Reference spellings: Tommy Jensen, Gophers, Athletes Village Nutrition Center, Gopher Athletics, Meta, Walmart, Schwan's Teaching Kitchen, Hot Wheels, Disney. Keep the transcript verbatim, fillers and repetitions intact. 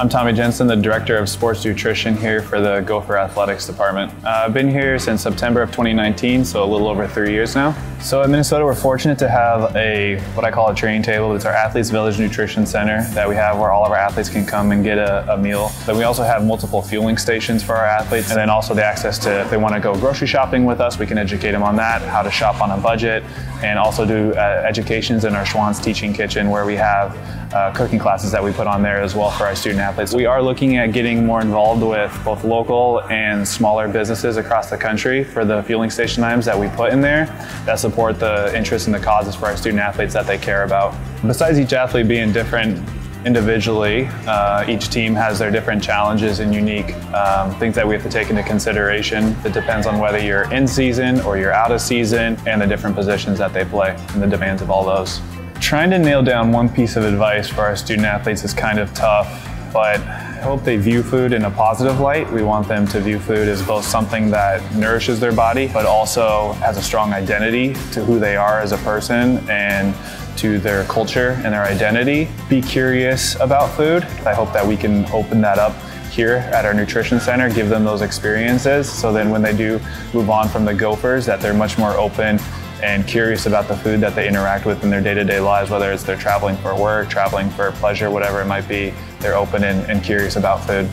I'm Tommy Jensen, the Director of Sports Nutrition here for the Gopher Athletics Department. Uh, I've been here since September of twenty nineteen, so a little over three years now. So in Minnesota, we're fortunate to have a, what I call a training table. It's our Athletes Village Nutrition Center that we have where all of our athletes can come and get a, a meal. Then we also have multiple fueling stations for our athletes, and then also the access to, if they want to go grocery shopping with us, we can educate them on that, how to shop on a budget, and also do uh, educations in our Schwan's Teaching Kitchen where we have uh, cooking classes that we put on there as well for our student athletes. We are looking at getting more involved with both local and smaller businesses across the country for the fueling station items that we put in there that support the interests and the causes for our student athletes that they care about. Besides each athlete being different individually, uh, each team has their different challenges and unique um, things that we have to take into consideration. It depends on whether you're in season or you're out of season and the different positions that they play and the demands of all those. Trying to nail down one piece of advice for our student athletes is kind of tough, but I hope they view food in a positive light. We want them to view food as both something that nourishes their body, but also has a strong identity to who they are as a person and to their culture and their identity. Be curious about food. I hope that we can open that up here at our nutrition center, give them those experiences, so then when they do move on from the Gophers, that they're much more open and curious about the food that they interact with in their day-to-day lives, whether it's they're traveling for work, traveling for pleasure, whatever it might be, they're open and, and curious about food.